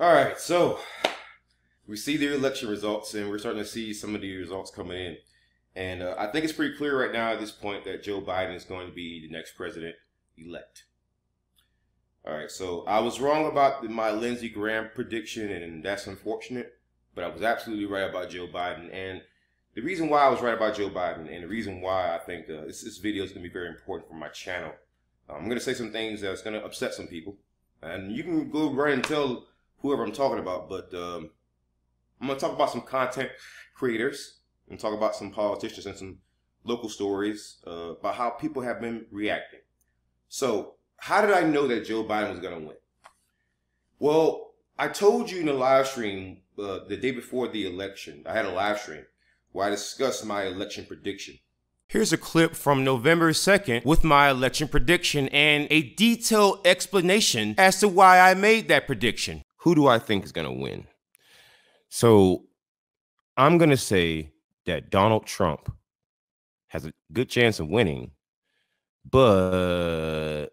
All right, so we see the election results, and we're starting to see some of the results coming in. And I think it's pretty clear right now at this point that Joe Biden is going to be the next president-elect. All right, so I was wrong about my Lindsey Graham prediction, and that's unfortunate. But I was absolutely right about Joe Biden. And the reason why I was right about Joe Biden, and the reason why I think this video is going to be very important for my channel. I'm going to say some things that's going to upset some people. And you can go right and tell whoever I'm talking about, but I'm going to talk about some content creators and talk about some politicians and some local stories about how people have been reacting. So how did I know that Joe Biden was going to win? Well, I told you in the live stream the day before the election, I had a live stream where I discussed my election prediction. Here's a clip from November 2nd with my election prediction and a detailed explanation as to why I made that prediction. Who do I think is going to win? So I'm going to say that Donald Trump has a good chance of winning, but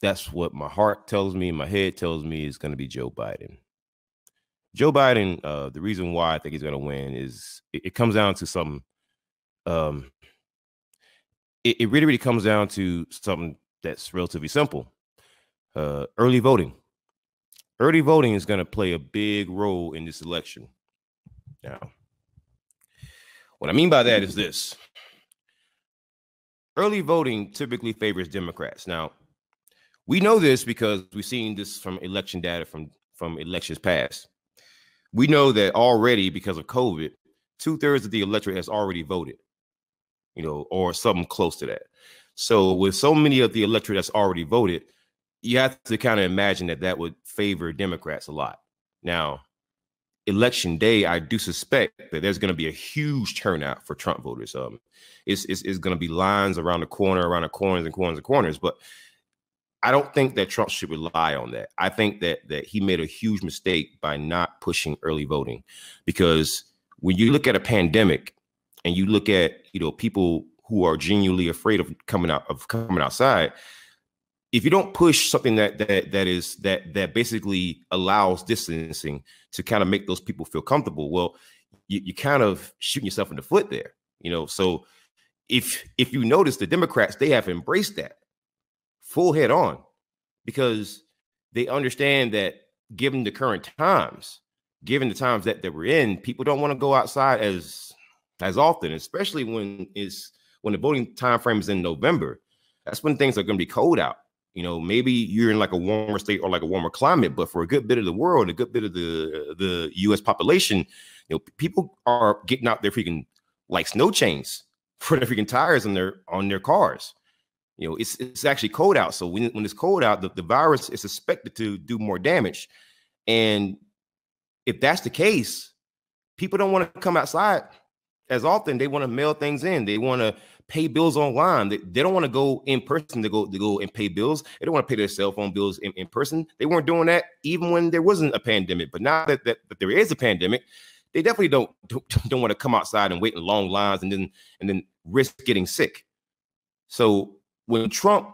that's what my heart tells me, my head tells me is going to be Joe Biden. Joe Biden, the reason why I think he's going to win is it comes down to something. It really, really comes down to something that's relatively simple. Early voting. Early voting is going to play a big role in this election. Now, what I mean by that is this. Early voting typically favors Democrats. Now, we know this because we've seen this from election data from elections past. We know that already because of COVID, 2/3 of the electorate has already voted, you know, or something close to that. So with so many of the electorate that's already voted, you have to kind of imagine that that would favor Democrats a lot. Now, election day, I do suspect that there's going to be a huge turnout for Trump voters. It's going to be lines around the corner, around the corners and corners and corners. But I don't think that Trump should rely on that. I think that he made a huge mistake by not pushing early voting, because when you look at a pandemic and you look at, you know, people who are genuinely afraid of coming outside, if you don't push something that basically allows distancing to kind of make those people feel comfortable, well, you kind of shooting yourself in the foot there, you know. So if you notice, the Democrats, they have embraced that full head on, because they understand that given the current times, given the times that we're in, people don't want to go outside as often, especially when the voting time frame is in November. That's when things are going to be cold out. You know, maybe you're in like a warmer state or like a warmer climate, but for a good bit of the world, a good bit of the U.S. population, you know, people are getting out their freaking like snow chains for their freaking tires on their cars. You know, it's actually cold out. So when it's cold out, the virus is suspected to do more damage. And if that's the case, people don't want to come outside as often. They want to mail things in. They want to pay bills online. They don't want to go in person to go and pay bills. They don't want to pay their cell phone bills in person. They weren't doing that even when there wasn't a pandemic. But now that there is a pandemic, they definitely don't want to come outside and wait in long lines and then risk getting sick. So when Trump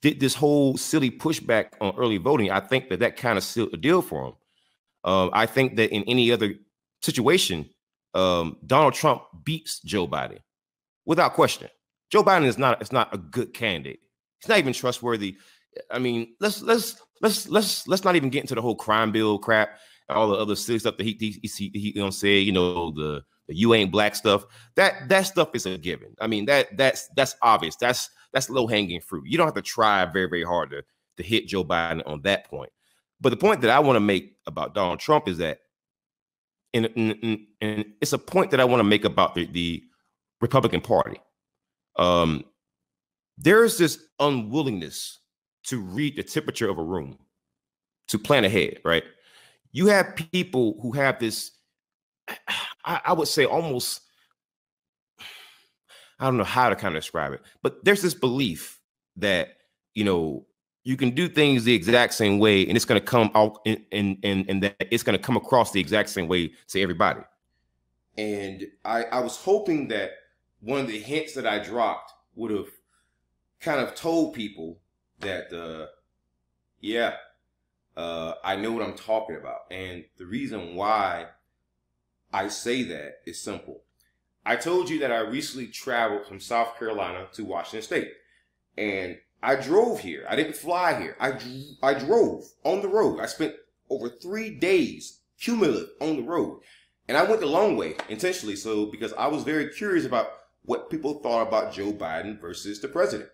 did this whole silly pushback on early voting, I think that kind of sealed the deal for him. I think that in any other situation, Donald Trump beats Joe Biden without question. Joe Biden is not a good candidate. He's not even trustworthy. I mean, let's not even get into the whole crime bill crap, all the other silly stuff that he gonna say. You know, the you ain't black stuff. That stuff is a given. I mean, that's obvious. That's low-hanging fruit. You don't have to try very, very hard to hit Joe Biden on that point. But the point that I want to make about Donald Trump is that, and it's a point that I want to make about the Republican Party. There's this unwillingness to read the temperature of a room, to plan ahead, right? You have people who have this, I would say almost, I don't know how to kind of describe it, but there's this belief that, you know, you can do things the exact same way and it's going to come out and that it's going to come across the exact same way to everybody. And I was hoping that one of the hints that I dropped would have kind of told people that, yeah, I know what I'm talking about. And the reason why I say that is simple. I told you that I recently traveled from South Carolina to Washington State. And I drove here. I didn't fly here. I drove on the road. I spent over 3 days cumulative on the road. And I went the long way intentionally so because I was very curious about what people thought about Joe Biden versus the president.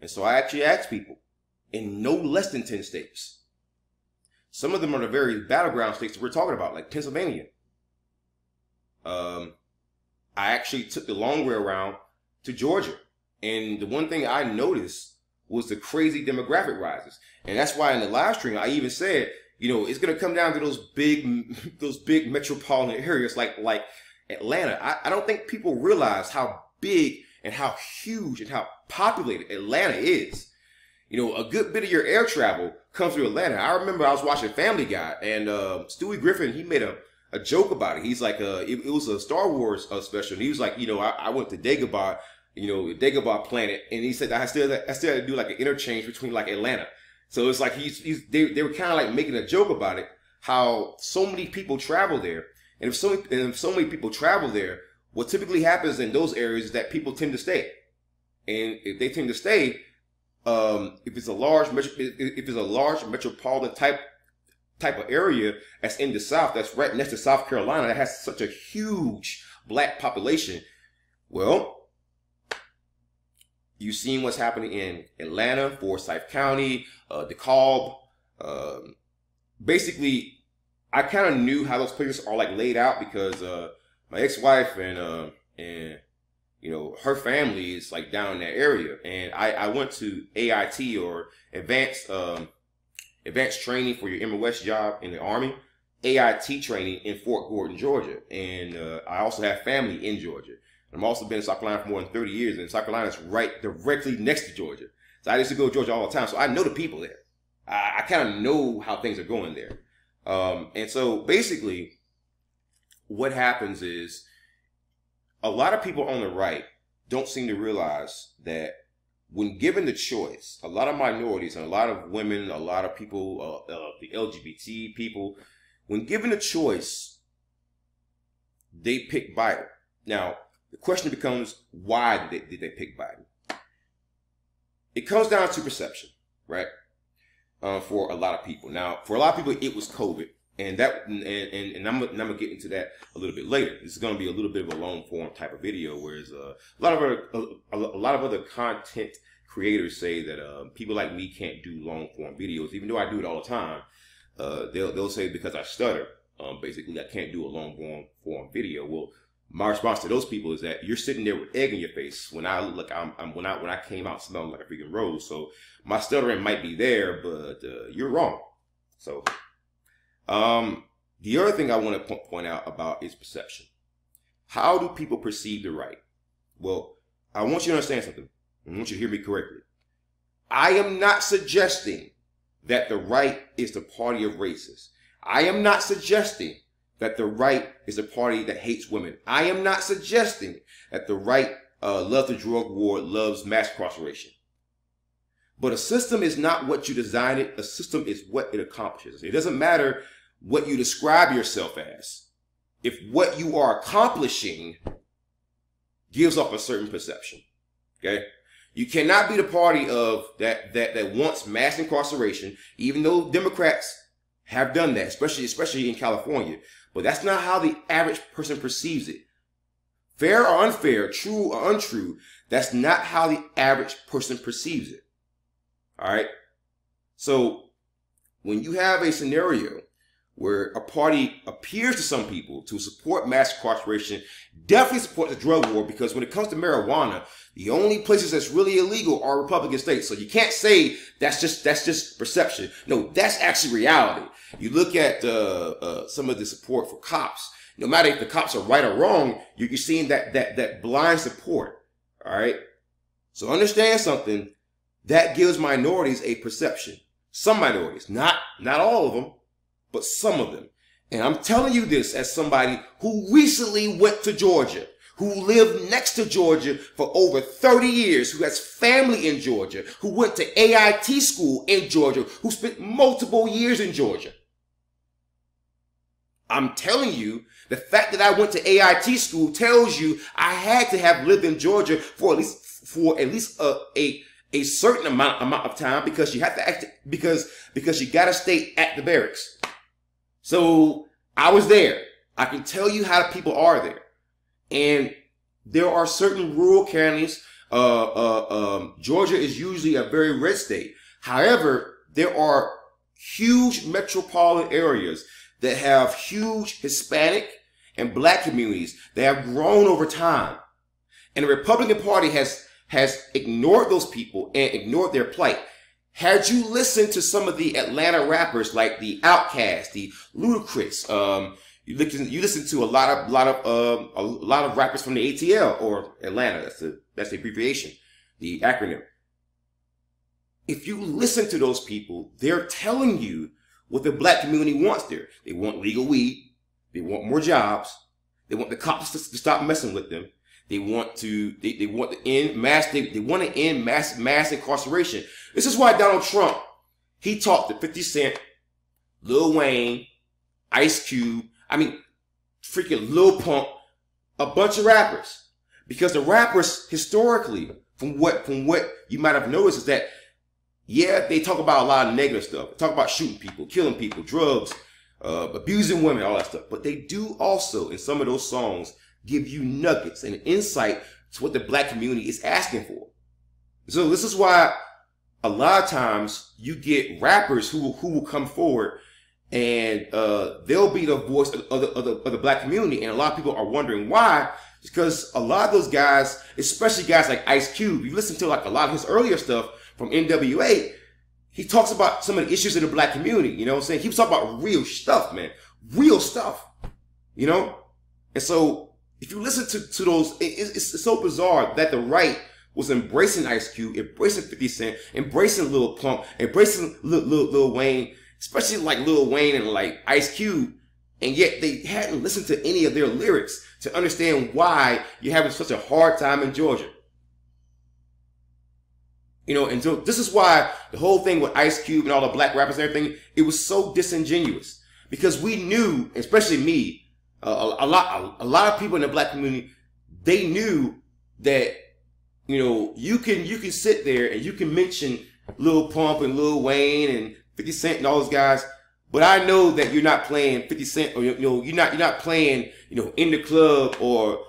And so I actually asked people in no less than 10 states. Some of them are the very battleground states that we're talking about, like Pennsylvania. I actually took the long way around to Georgia. And the one thing I noticed was the crazy demographic rises. And that's why in the live stream, I even said, you know, it's going to come down to those big metropolitan areas like Atlanta. I don't think people realize how big and how huge and how populated Atlanta is. You know, a good bit of your air travel comes through Atlanta. I remember I was watching Family Guy, and Stewie Griffin, he made a joke about it. He's like, it was a Star Wars special. And he was like, you know, I went to Dagobah, you know, Dagobah Planet, and he said that I still had to do like an interchange between like Atlanta. So it's like they were kind of like making a joke about it, how so many people travel there. And if so many people travel there, what typically happens in those areas is that people tend to stay. And if they tend to stay, if it's a large metropolitan type of area that's in the South, that's right next to South Carolina, that has such a huge black population, well, you've seen what's happening in Atlanta, Forsyth County, DeKalb. Basically, I kind of knew how those places are like laid out because my ex-wife and you know her family is like down in that area. And I went to AIT, or advanced training for your Emma West job in the Army, AIT training in Fort Gordon, Georgia. And I also have family in Georgia. I've also been in South Carolina for more than 30 years, and South Carolina is right directly next to Georgia. So I used to go to Georgia all the time, so I know the people there. I kind of know how things are going there. And so basically what happens is a lot of people on the right don't seem to realize that when given the choice, a lot of minorities and a lot of women, a lot of people, the LGBT people, when given the choice, they pick Biden. Now, the question becomes, why did they pick Biden? It comes down to perception, right? For a lot of people. Now, for a lot of people, it was COVID. And I'm gonna get into that a little bit later. This is gonna be a little bit of a long form type of video, whereas a lot of other content creators say that people like me can't do long form videos, even though I do it all the time. They'll say because I stutter, basically I can't do a long form video. Well, my response to those people is that you're sitting there with egg in your face. When I look like when I came out smelling like a freaking rose, so my stuttering might be there, but you're wrong. So, the other thing I want to point out about is perception. How do people perceive the right? Well, I want you to understand something. I want you to hear me correctly. I am not suggesting that the right is the party of racists. I am not suggesting that the right is a party that hates women. I am not suggesting that the right loves the drug war, loves mass incarceration. But a system is not what you design it. A system is what it accomplishes. It doesn't matter what you describe yourself as. If what you are accomplishing gives off a certain perception, okay? You cannot be the party of that wants mass incarceration, even though Democrats have done that, especially in California. But that's not how the average person perceives it. Fair or unfair, true or untrue, that's not how the average person perceives it. All right? So when you have a scenario where a party appears to some people to support mass incarceration, definitely support the drug war, because when it comes to marijuana, the only places that's really illegal are Republican states. So you can't say that's just perception. No, that's actually reality. You look at some of the support for cops. No matter if the cops are right or wrong, you're seeing that blind support. All right. So understand something. That gives minorities a perception. Some minorities, not all of them, but some of them. And I'm telling you this as somebody who recently went to Georgia, who lived next to Georgia for over 30 years, who has family in Georgia, who went to AIT school in Georgia, who spent multiple years in Georgia. I'm telling you, the fact that I went to AIT school tells you I had to have lived in Georgia for at least a certain amount of time, because you have to act, because you gotta stay at the barracks. So I was there. I can tell you how people are there, and there are certain rural counties. Georgia is usually a very red state. However, there are huge metropolitan areas that have huge Hispanic and black communities that have grown over time. And the Republican Party has ignored those people and ignored their plight. Had you listened to some of the Atlanta rappers like the Outkast, the Ludacris, you listen to a lot of rappers from the ATL or Atlanta, that's the abbreviation, the acronym. If you listen to those people, they're telling you what the black community wants there. They want legal weed. They want more jobs. They want the cops to stop messing with them. They want to end mass incarceration. This is why Donald Trump, he talked to 50 Cent, Lil Wayne, Ice Cube, I mean, freaking Lil Pump, a bunch of rappers. Because the rappers historically, from what you might have noticed, is that yeah, they talk about a lot of negative stuff. They talk about shooting people, killing people, drugs, abusing women, all that stuff. But they do also, in some of those songs, give you nuggets and insight to what the black community is asking for. So this is why a lot of times you get rappers who will come forward and they'll be the voice of the black community. And a lot of people are wondering why. It's because a lot of those guys, especially guys like Ice Cube, you listen to like a lot of his earlier stuff, from NWA, he talks about some of the issues in the black community. You know what I'm saying? He was talking about real stuff, man. Real stuff. You know? And so, if you listen to those, it's so bizarre that the right was embracing Ice Cube, embracing 50 Cent, embracing Lil Pump, embracing Lil Wayne, especially like Lil Wayne and like Ice Cube, and yet they hadn't listened to any of their lyrics to understand why you're having such a hard time in Georgia. You know, and so this is why the whole thing with Ice Cube and all the black rappers and everything, it was so disingenuous. Because we knew, especially me, a lot of people in the black community, they knew that, you know, you can sit there and you can mention Lil Pump and Lil Wayne and 50 Cent and all those guys, but I know that you're not playing 50 Cent, or you know, you're not playing, you know, In the Club or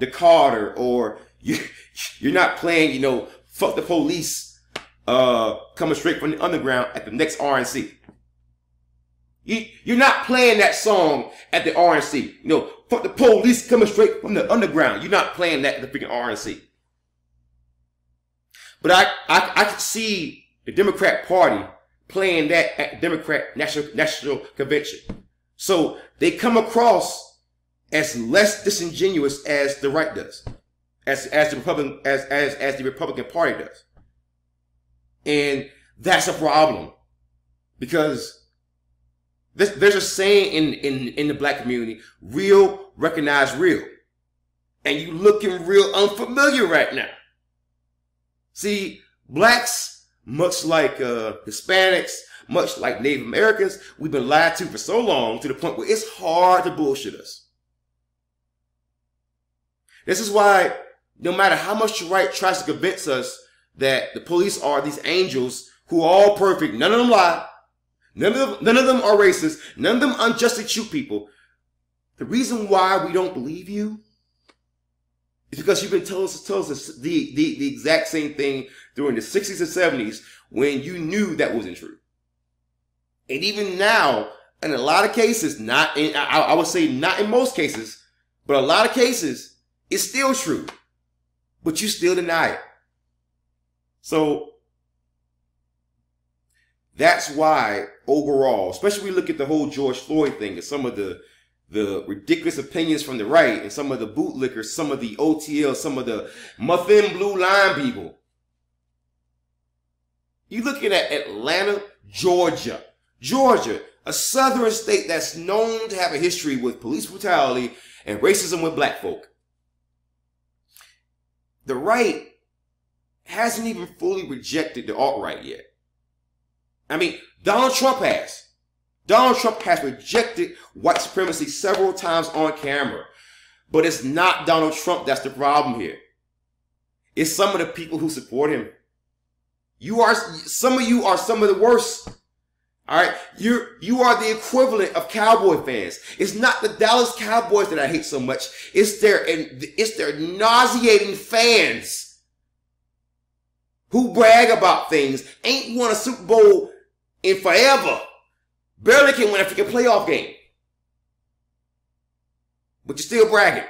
The Carter, or you're not playing, you know, Fuck the Police, coming straight from the underground at the next RNC. You're not playing that song at the RNC. You know, Fuck the Police coming straight from the underground. You're not playing that at the freaking RNC. But I could see the Democrat Party playing that at the Democrat National Convention. So they come across as less disingenuous as the right does. As the Republican Party does, and that's a problem, because there's a saying in the black community: real recognize real, and you looking real unfamiliar right now. See, blacks, much like Hispanics, much like Native Americans, we've been lied to for so long to the point where it's hard to bullshit us. This is why, no matter how much the right tries to convince us that the police are these angels who are all perfect, none of them lie, none of them are racist, none of them unjustly shoot people, the reason why we don't believe you is because you've been telling us the exact same thing during the 60s and 70s when you knew that wasn't true. And even now, in a lot of cases, I would say not in most cases, but a lot of cases, it's still true. But you still deny it. So that's why overall, especially when we look at the whole George Floyd thing and some of the ridiculous opinions from the right and some of the bootlickers, some of the OTL, some of the Muffin Blue Line people. You're looking at Atlanta, Georgia. Georgia, a southern state that's known to have a history with police brutality and racism with black folk. the right hasn't even fully rejected the alt-right yet. I mean, Donald Trump has. Donald Trump has rejected white supremacy several times on camera. But it's not Donald Trump that's the problem here. It's some of the people who support him. You are some of the worst. All right, you are the equivalent of Cowboy fans. It's not the Dallas Cowboys that I hate so much. It's their nauseating fans who brag about things. Ain't won a Super Bowl in forever. Barely can win a freaking playoff game. But you're still bragging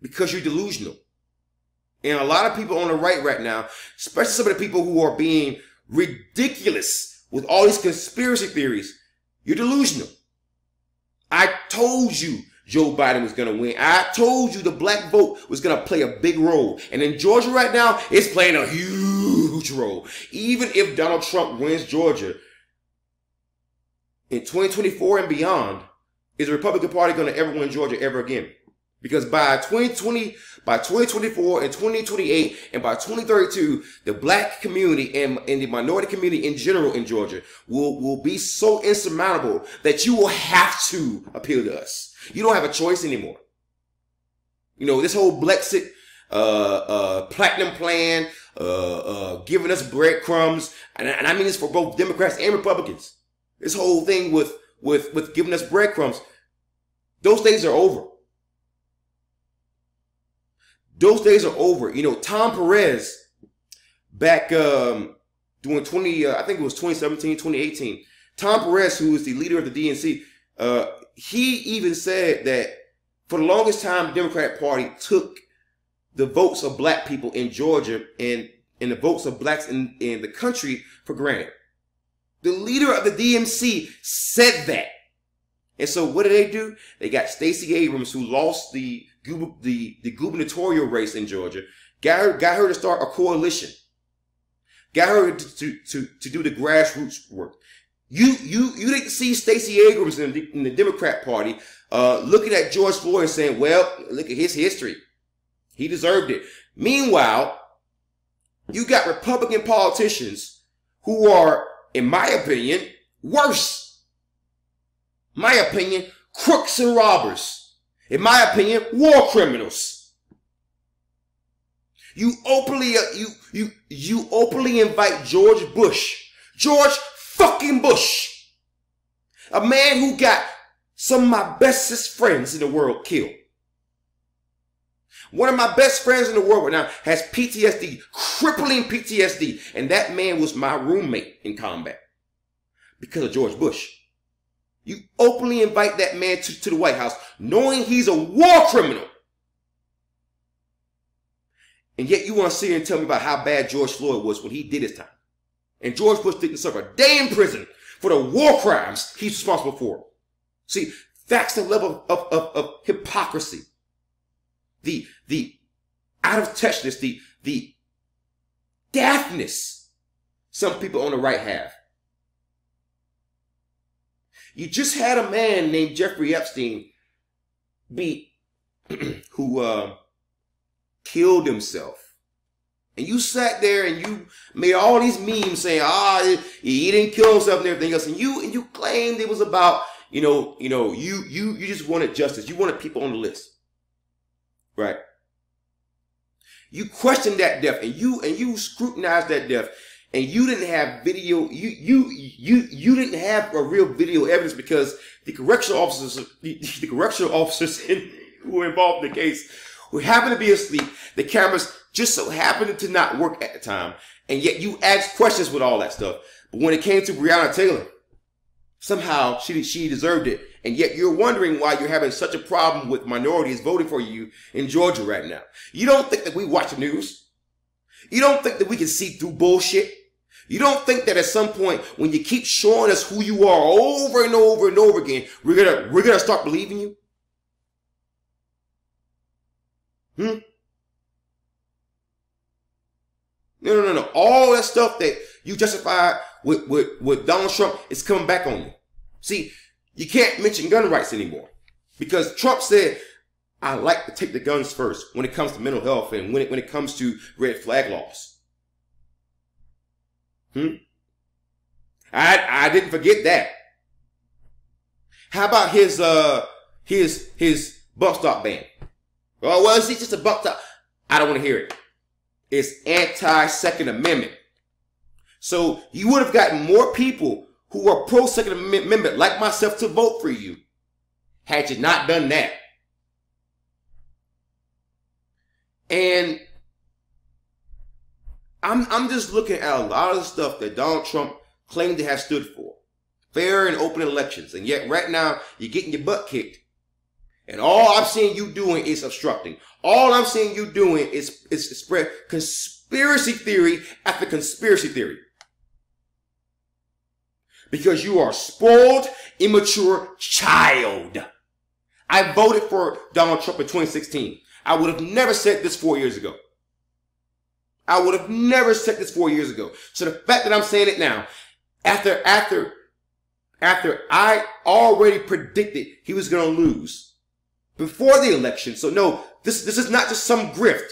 because you're delusional. And a lot of people on the right right now, especially some of the people who are being ridiculous with all these conspiracy theories, you're delusional. I told you Joe Biden was going to win. I told you the black vote was going to play a big role. And in Georgia right now, it's playing a huge role. Even if Donald Trump wins Georgia, in 2024 and beyond, is the Republican Party going to ever win Georgia ever again? Because by 2020, by 2024 and 2028 and by 2032, the black community and the minority community in general in Georgia will be so insurmountable that you will have to appeal to us. You don't have a choice anymore. You know, this whole Brexit, platinum plan, giving us breadcrumbs. And I mean this for both Democrats and Republicans. This whole thing with giving us breadcrumbs, those days are over. Those days are over. You know, Tom Perez, back during I think it was 2017, 2018, Tom Perez, who is the leader of the DNC, he even said that for the longest time, the Democratic Party took the votes of black people in Georgia and the votes of blacks in the country for granted. The leader of the DNC said that. And so what did they do? They got Stacey Abrams, who lost the gubernatorial race in Georgia, got her to start a coalition, got her to do the grassroots work. You didn't see Stacey Abrams in the Democrat Party looking at George Floyd and saying, well, look at his history. He deserved it. Meanwhile, you got Republican politicians who are, in my opinion, worse. My opinion, crooks and robbers. In my opinion, war criminals. You openly invite George Bush, George fucking Bush, a man who got some of my bestest friends in the world killed. One of my best friends in the world right now has PTSD, crippling PTSD, and that man was my roommate in combat because of George Bush. You openly invite that man to the White House knowing he's a war criminal. And yet you want to sit here and tell me about how bad George Floyd was when he did his time. And George Bush didn't serve a day in prison for the war crimes he's responsible for. See, that's the level of hypocrisy. The out of touchness, the daftness some people on the right have. You just had a man named Jeffrey Epstein who killed himself. And you sat there and you made all these memes saying, he didn't kill himself and everything else. And you claimed it was about, you just wanted justice. You wanted people on the list. Right? You questioned that death and you scrutinized that death. And you didn't have video, you didn't have a real video evidence because the correctional officers who were involved in the case who happened to be asleep. The cameras just so happened to not work at the time. And yet you asked questions with all that stuff. But when it came to Breonna Taylor, somehow she deserved it. And yet you're wondering why you're having such a problem with minorities voting for you in Georgia right now. You don't think that we watch the news? You don't think that we can see through bullshit? You don't think that at some point when you keep showing us who you are over and over and over again, we're gonna start believing you? No. All that stuff that you justified with Donald Trump is coming back on you. See, you can't mention gun rights anymore because Trump said, I like to take the guns first when it comes to mental health and when it comes to red flag laws. I didn't forget that. How about his bump stop ban? Oh, well, is he just a bump stop? I don't want to hear it. It's anti-Second Amendment. So you would have gotten more people who are pro-Second Amendment like myself to vote for you had you not done that. And I'm just looking at a lot of the stuff that Donald Trump claimed to have stood for. Fair and open elections. And yet right now you're getting your butt kicked. And all I'm seeing you doing is obstructing. All I'm seeing you doing is spread conspiracy theory after conspiracy theory. Because you are a spoiled, immature child. I voted for Donald Trump in 2016. I would have never said this 4 years ago. I would have never said this 4 years ago. So the fact that I'm saying it now, after I already predicted he was going to lose before the election. So no, this is not just some grift.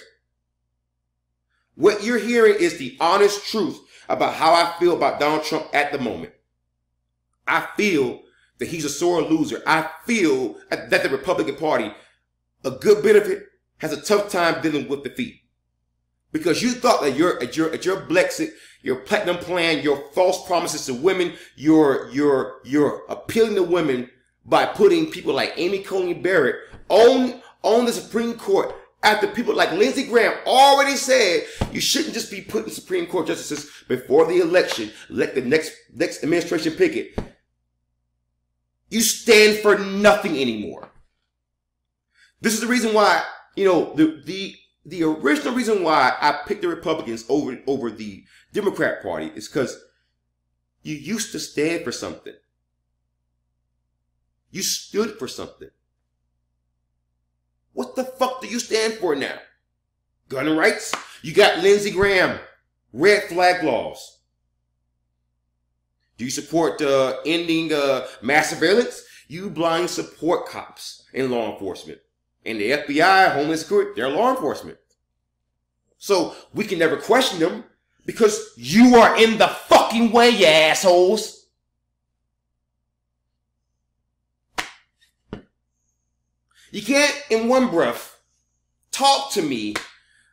What you're hearing is the honest truth about how I feel about Donald Trump at the moment. I feel that he's a sore loser. I feel that the Republican Party, a good bit of it, has a tough time dealing with defeat. Because you thought that at your Brexit, your platinum plan, your false promises to women, your appealing to women by putting people like Amy Coney Barrett on the Supreme Court after people like Lindsey Graham already said you shouldn't just be putting Supreme Court justices before the election. Let the next administration pick it. You stand for nothing anymore. This is the reason why, you know, the original reason why I picked the Republicans over the Democrat Party is because you used to stand for something. You stood for something. What the fuck do you stand for now? Gun rights? You got Lindsey Graham. Red flag laws. Do you support ending mass surveillance? You blind support cops and law enforcement. And the FBI, Homeland Security, they're law enforcement. So we can never question them because you are in the fucking way, you assholes. You can't, in one breath, talk to me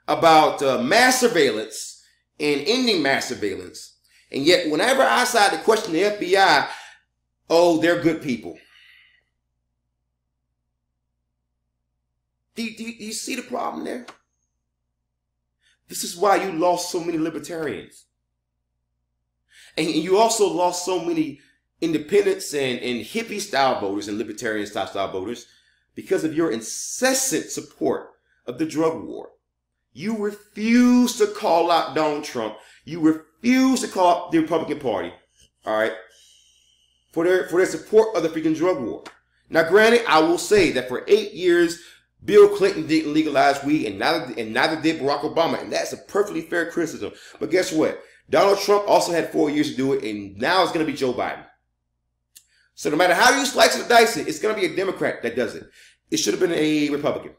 about mass surveillance and ending mass surveillance. And yet, whenever I decide to question the FBI, oh, they're good people. Do you see the problem there? This is why you lost so many libertarians. And you also lost so many independents and hippie-style voters and libertarian-style voters because of your incessant support of the drug war. You refuse to call out Donald Trump. You refuse to call out the Republican Party, all right, for their support of the freaking drug war. Now, granted, I will say that for 8 years, Bill Clinton didn't legalize weed, and neither did Barack Obama, and that's a perfectly fair criticism. But guess what? Donald Trump also had 4 years to do it, and now it's going to be Joe Biden. So no matter how you slice it or dice it, it's going to be a Democrat that does it. It should have been a Republican.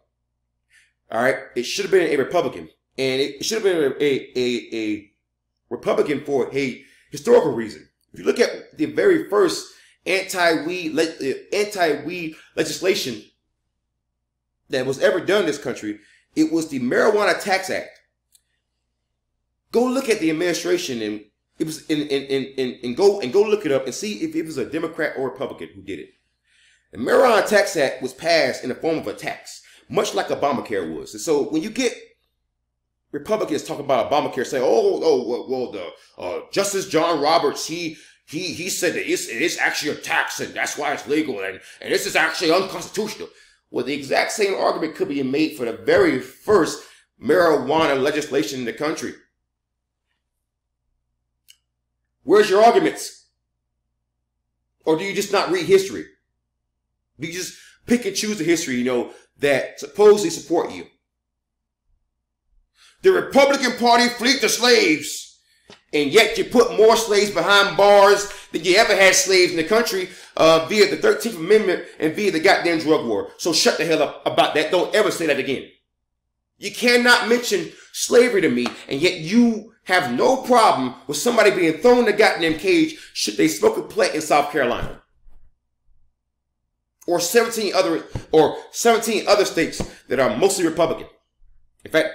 All right? It should have been a Republican, and it should have been a Republican for a historical reason. If you look at the very first anti-weed legislation that was ever done in this country, it was the Marijuana Tax Act. Go look at the administration, and it was go look it up and see if it was a Democrat or Republican who did it. The Marijuana Tax Act was passed in the form of a tax, much like Obamacare was. And so when you get Republicans talking about Obamacare, saying, "Well, Justice John Roberts, he said that it's actually a tax, and that's why it's legal, and this is actually unconstitutional." Well, the exact same argument could be made for the very first marijuana legislation in the country. Where's your arguments? Or do you just not read history? Do you just pick and choose the history, you know, that supposedly support you? The Republican Party freed the slaves And yet you put more slaves behind bars than you ever had slaves in the country via the 13th Amendment and via the goddamn drug war. So shut the hell up about that. Don't ever say that again. You cannot mention slavery to me, and yet you have no problem with somebody being thrown in the goddamn cage should they smoke a plant in South Carolina. Or 17 other states that are mostly Republican. In fact,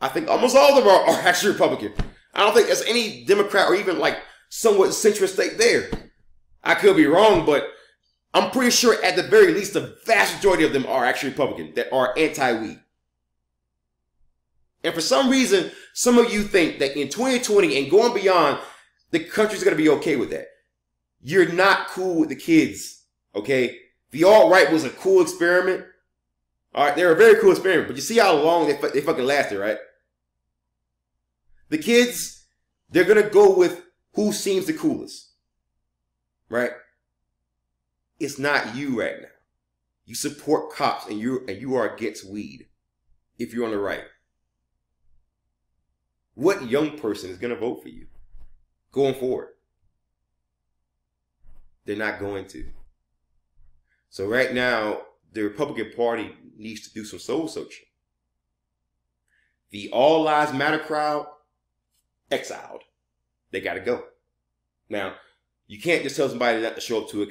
I think almost all of them are actually Republican. I don't think there's any Democrat or even like somewhat centrist state there. I could be wrong, but I'm pretty sure at the very least the vast majority of them are actually Republican, that are anti-weed. And for some reason, some of you think that in 2020 and going beyond, the country's going to be okay with that. You're not cool with the kids, okay? The alt-right was a cool experiment. All right, they're a very cool experiment, but you see how long they fucking lasted, right? The kids, they're going to go with who seems the coolest, right? It's not you right now. You support cops and you are against weed if you're on the right. What young person is going to vote for you going forward? They're not going to. So right now, the Republican Party needs to do some soul searching. The All Lives Matter crowd, exiled. They got to go. Now, you can't just tell somebody not to show up to a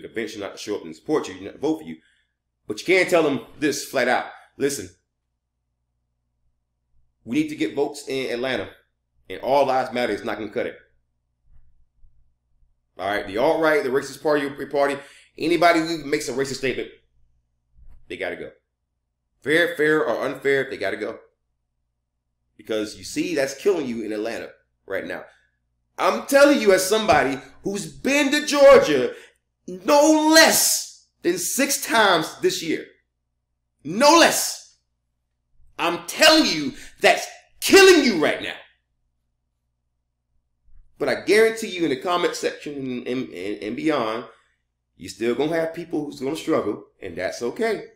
convention, not to show up and support you, not to vote for you. But you can tell them this flat out. Listen, we need to get votes in Atlanta, and All Lives Matter is not going to cut it. All right, the alt-right, the racist party, your party, anybody who makes a racist statement, they got to go. Fair or unfair, they got to go. Because you see, that's killing you in Atlanta right now. I'm telling you, as somebody who's been to Georgia no less than 6 times this year, no less. I'm telling you, that's killing you right now. But I guarantee you in the comment section and beyond, you're still going to have people who's going to struggle, and that's okay.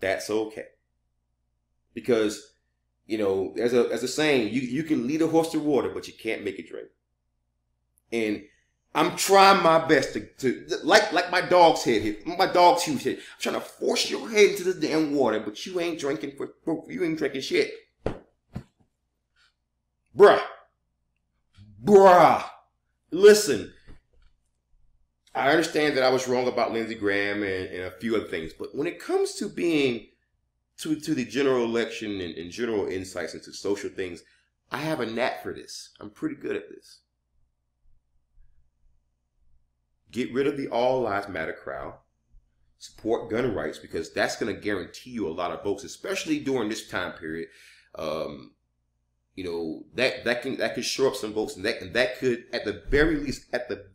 That's okay. Because, you know, there's a saying, you can lead a horse to water, but you can't make it drink. And I'm trying my best to like my dog's head, my dog's huge head. I'm trying to force your head into this damn water, but you ain't drinking shit. Bruh. Listen, I understand that I was wrong about Lindsey Graham and a few other things, but when it comes to being to the general election and general insights into social things, I have a knack for this. I'm pretty good at this. Get rid of the All Lives Matter crowd. Support gun rights, because that's going to guarantee you a lot of votes, especially during this time period. You know, that could shore up some votes, and that could, at the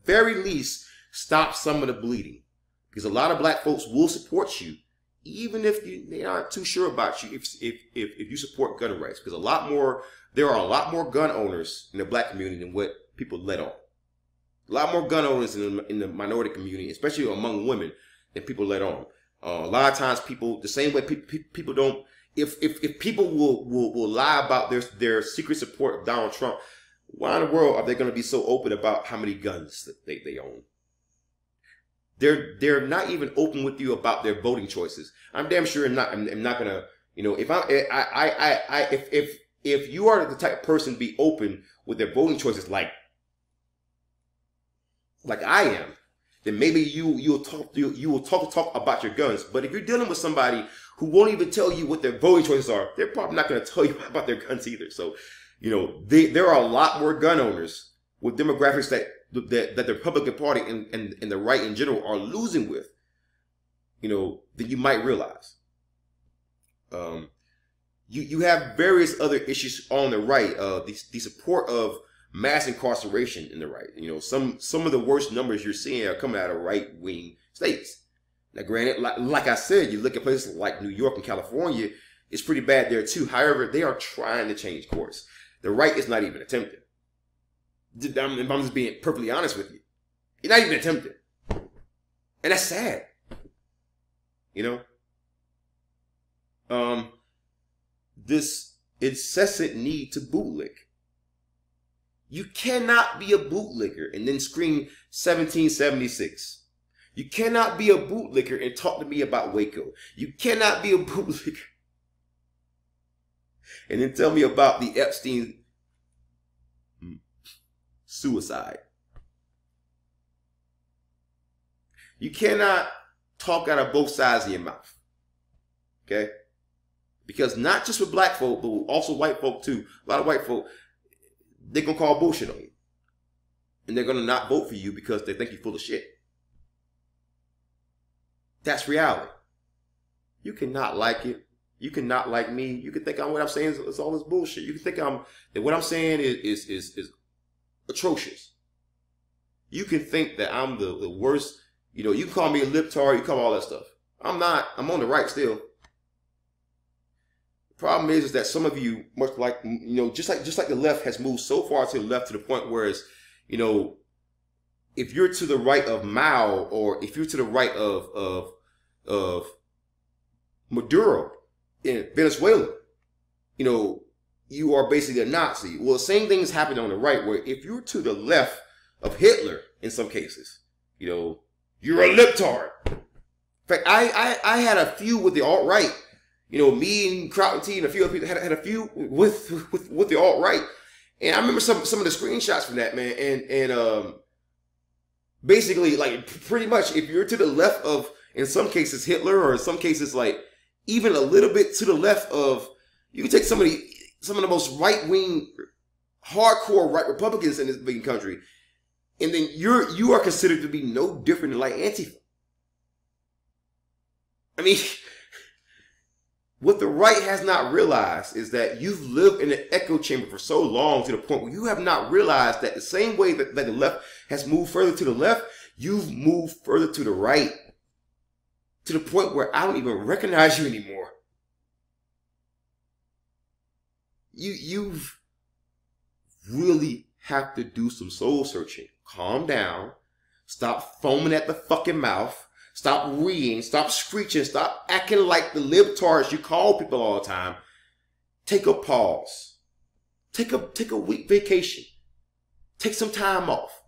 very least, stop some of the bleeding, because a lot of black folks will support you, even if they aren't too sure about you. If you support gun rights, because there are a lot more gun owners in the black community than what people let on. A lot more gun owners in the minority community, especially among women, than people let on. A lot of times, people, the same way people don't. If people will lie about their secret support of Donald Trump, why in the world are they going to be so open about how many guns that they own? They're not even open with you about their voting choices. I'm damn sure I'm not gonna, you know, if you are the type of person to be open with their voting choices like I am, then maybe you will talk about your guns. But if you're dealing with somebody who won't even tell you what their voting choices are, they're probably not going to tell you about their guns either. So, you know, there are a lot more gun owners with demographics that the Republican Party and the right in general are losing with, you know, than you might realize. You have various other issues on the right. The support of mass incarceration in the right. You know, some of the worst numbers you're seeing are coming out of right-wing states. Now, granted, like I said, you look at places like New York and California, it's pretty bad there too. However, they are trying to change course. The right is not even attempting. I'm just being perfectly honest with you. You're not even attempting. And that's sad. You know? This incessant need to bootlick. You cannot be a bootlicker and then scream 1776. You cannot be a bootlicker and talk to me about Waco. You cannot be a bootlicker and then tell me about the Epstein suicide. You cannot talk out of both sides of your mouth. Okay? Because not just with black folk, but also white folk too. A lot of white folk, they're going to call bullshit on you. And they're going to not vote for you because they think you're full of shit. That's reality. You cannot like it. You cannot like me. You can think I'm what I'm saying is all this bullshit. You can think I'm that what I'm saying is atrocious. You can think that I'm the worst. You know, you call me a libtard, you call all that stuff. I'm not. I'm on the right still. The problem is that some of you, much like, you know, just like the left has moved so far to the left to the point where it's, you know, if you're to the right of Mao or if you're to the right of Maduro in Venezuela, you know, you are basically a Nazi. Well, the same things happen on the right where if you're to the left of Hitler in some cases, you know, you're a libtard. In fact, I had a few with the alt-right. You know, me and Kraut and T and a few other people had a few with the alt-right. And I remember some of the screenshots from that, man. And basically, like, pretty much if you're to the left of, in some cases, Hitler, or in some cases, like, even a little bit to the left of, you can take some of the most right-wing, hardcore right Republicans in this big country, and then you are considered to be no different than like Antifa. I mean, what the right has not realized is that you've lived in an echo chamber for so long to the point where you have not realized that the same way that the left has moved further to the left, you've moved further to the right. To the point where I don't even recognize you anymore. You've really have to do some soul searching. Calm down. Stop foaming at the fucking mouth. Stop reeing. Stop screeching. Stop acting like the libtards you call people all the time. Take a pause. Take a week vacation. Take some time off.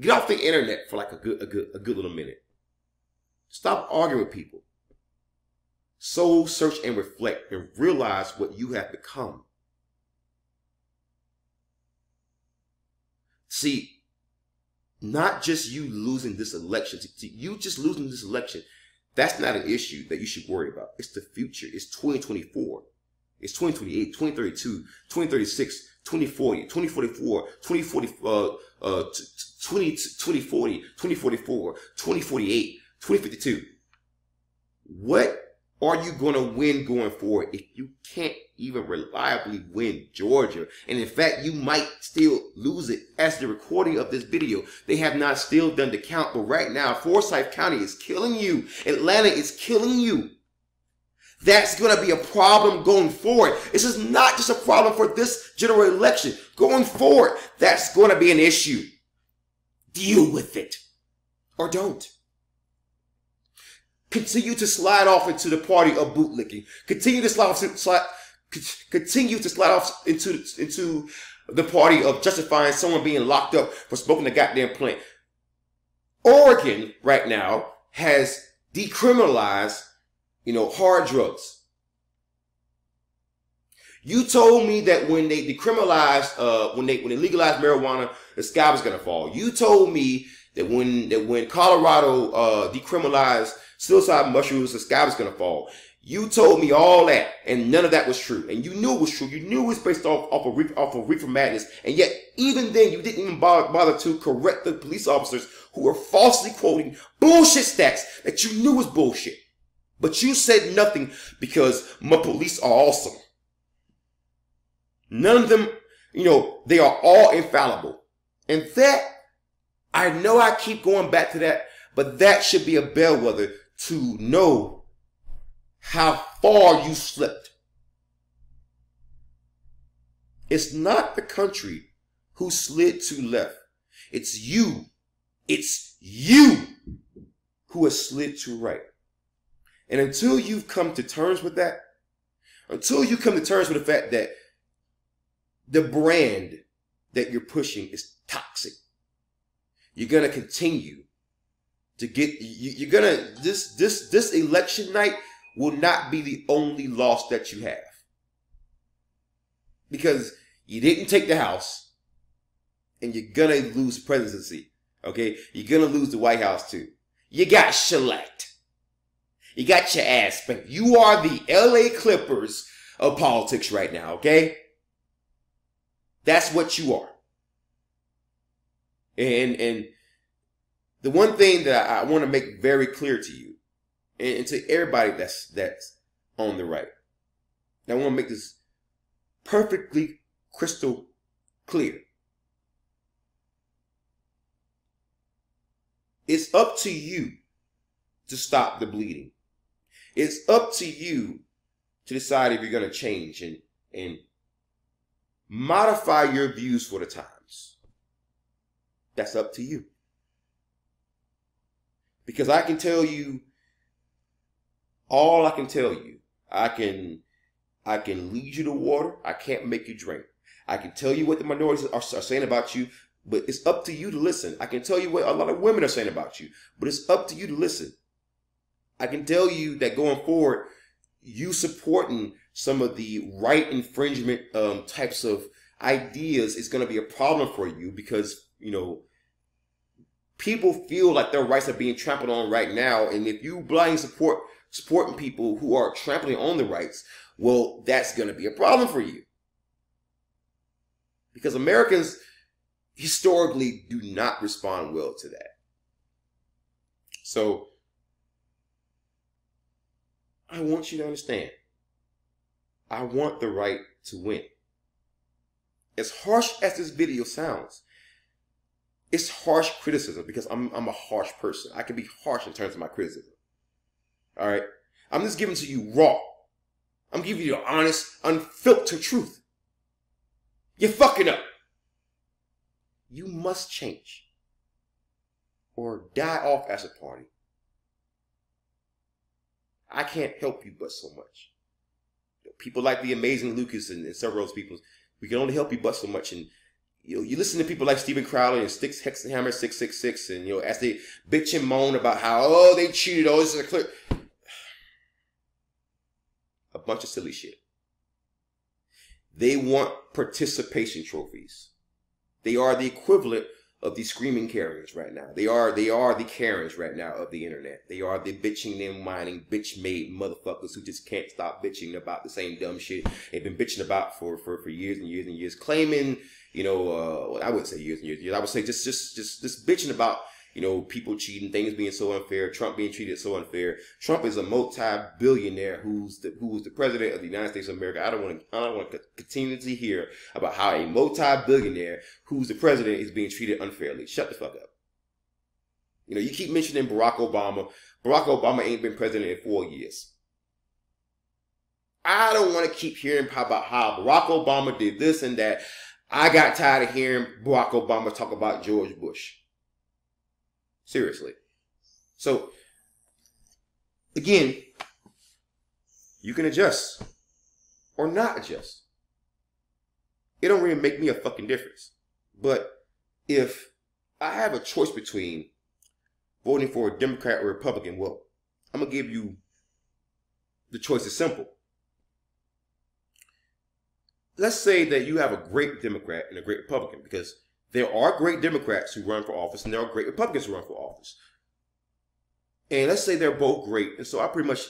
Get off the internet for like a good little minute. Stop arguing with people. Soul search and reflect and realize what you have become. See, not just you losing this election. See, you just losing this election, that's not an issue that you should worry about. It's the future. It's 2024. It's 2028, 2032, 2036, 2040, 2044, 2040, 2044, 2048. 2052. What are you going to win going forward if you can't even reliably win Georgia? And in fact, you might still lose it. As the recording of this video, they have not still done the count, but right now, Forsyth County is killing you. Atlanta is killing you. That's going to be a problem going forward. This is not just a problem for this general election. Going forward, that's going to be an issue. Deal with it. Or don't. Continue to slide off into the party of bootlicking. Continue to slide off into the party of justifying someone being locked up for smoking a goddamn plant. Oregon right now has decriminalized, you know, hard drugs. You told me that when they decriminalized, when they legalized marijuana, the sky was gonna fall. You told me that when Colorado decriminalized psilocybin mushrooms, the sky was going to fall. You told me all that, and none of that was true. And you knew it was true. You knew it was based off of reefer madness. And yet, even then, you didn't even bother to correct the police officers who were falsely quoting bullshit stats that you knew was bullshit. But you said nothing because my police are awesome. None of them, you know, they are all infallible. And that, I know I keep going back to that, but that should be a bellwether to know how far you slipped. It's not the country who slid to left. It's you. It's you who has slid to right. And until you've come to terms with that, until you come to terms with the fact that the brand that you're pushing is toxic. You're going to continue to get, you're going to, this election night will not be the only loss that you have. Because you didn't take the House, and you're going to lose presidency, okay? You're going to lose the White House, too. You got shellacked. You got your ass spanked. You are the LA Clippers of politics right now, okay? That's what you are. And the one thing that I want to make very clear to you, and to everybody that's on the right, and I want to make this perfectly crystal clear. It's up to you to stop the bleeding. It's up to you to decide if you're going to change and modify your views for the times. That's up to you. Because I can tell you all I can tell you. I can lead you to water. I can't make you drink. I can tell you what the minorities are saying about you, but it's up to you to listen. I can tell you what a lot of women are saying about you, but it's up to you to listen. I can tell you that going forward, you supporting some of the right infringement types of ideas is going to be a problem for you because, you know, people feel like their rights are being trampled on right now. And if you blindly supporting people who are trampling on the rights, well, that's going to be a problem for you. Because Americans historically do not respond well to that. So I want you to understand, I want the right to win. As harsh as this video sounds, it's harsh criticism because I'm a harsh person. I can be harsh in terms of my criticism. All right? I'm just giving to you raw. I'm giving you the honest, unfiltered truth. You're fucking up. You must change or die off as a party. I can't help you but so much. People like the amazing Lucas and several other people, we can only help you but so much. And you know, you listen to people like Stephen Crowley and Sticks Hexenhammer 666, and you know, as they bitch and moan about how, oh, they cheated, oh, this is a clear. A bunch of silly shit. They want participation trophies. They are the equivalent of the screaming Karens right now. They are the Karens right now of the internet. They are the bitching and whining, bitch made motherfuckers who just can't stop bitching about the same dumb shit they've been bitching about for years and years and years, claiming, you know, well, I wouldn't say years and years and years. I would say just bitching about, you know, people cheating, things being so unfair, Trump being treated so unfair. Trump is a multi-billionaire who was the president of the United States of America. I don't want to continue to hear about how a multi-billionaire who's the president is being treated unfairly. Shut the fuck up. You know, you keep mentioning Barack Obama. Barack Obama ain't been president in 4 years. I don't want to keep hearing about how Barack Obama did this and that. I got tired of hearing Barack Obama talk about George Bush. Seriously. So, again, you can adjust or not adjust. It don't really make me a fucking difference. But if I have a choice between voting for a Democrat or Republican, well, I'm going to give you the choice is simple. Let's say that you have a great Democrat and a great Republican, because there are great Democrats who run for office, and there are great Republicans who run for office. And let's say they're both great, and so I pretty much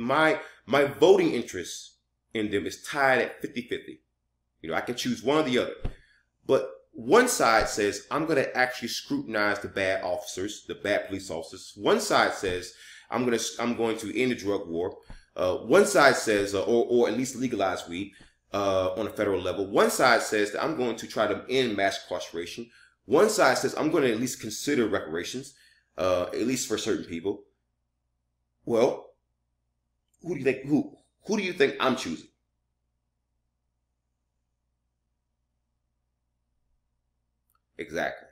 my voting interest in them is tied at 50-50. You know, I can choose one or the other. But one side says I'm going to actually scrutinize the bad officers, the bad police officers. One side says I'm going to end the drug war. One side says, or at least legalize weed. On a federal level. One side says that I'm going to try to end mass incarceration. One side says I'm going to at least consider reparations, at least for certain people. Well, who do you think I'm choosing? Exactly.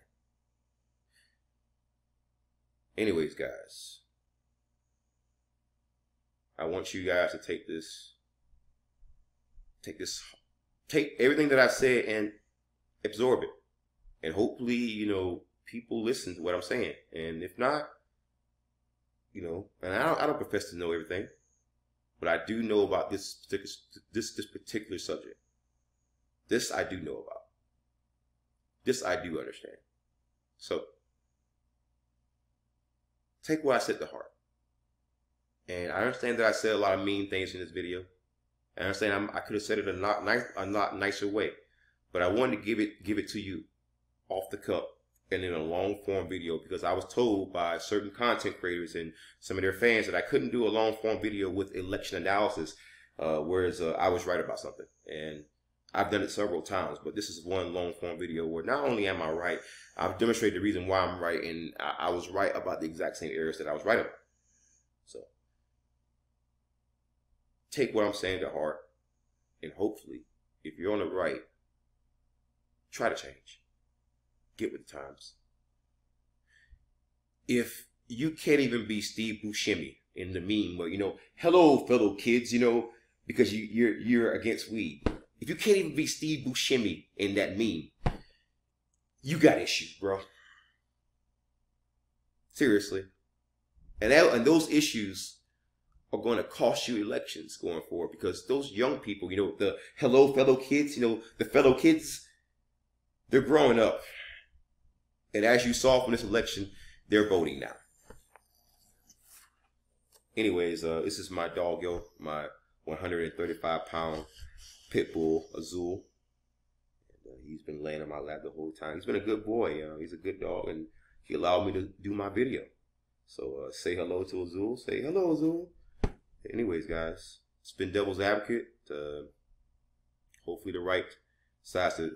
Anyways, guys, I want you guys to take everything that I've said and absorb it. And hopefully, you know, people listen to what I'm saying. And if not, you know, and I don't profess to know everything, but I do know about this particular subject. This I do know about. This I do understand. So take what I said to heart. And I understand that I said a lot of mean things in this video. I understand I could have said it a lot nicer way, but I wanted to give it to you off the cuff and in a long form video, because I was told by certain content creators and some of their fans that I couldn't do a long form video with election analysis, whereas I was right about something. And I've done it several times, but this is one long form video where not only am I right, I've demonstrated the reason why I'm right, and I was right about the exact same areas that I was right about. So take what I'm saying to heart, and hopefully, if you're on the right, try to change. Get with the times. If you can't even be Steve Buscemi in the meme where, you know, hello, fellow kids, you know, because you're against weed. If you can't even be Steve Buscemi in that meme, you got issues, bro. Seriously. And those issues are going to cost you elections going forward, because those young people, you know, the hello, fellow kids, you know, the fellow kids, they're growing up. And as you saw from this election, they're voting now. Anyways, this is my dog, yo, my 135-pound pit bull, Azul. And, he's been laying on my lap the whole time. He's been a good boy. He's a good dog, and he allowed me to do my video. So say hello to Azul. Say hello, Azul. Anyways, guys, it's been Devil's Advocate. Hopefully the right decides to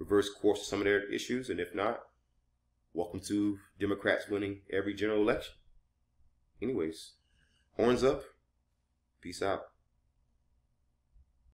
reverse course some of their issues, and if not, welcome to Democrats winning every general election. Anyways, horns up. Peace out.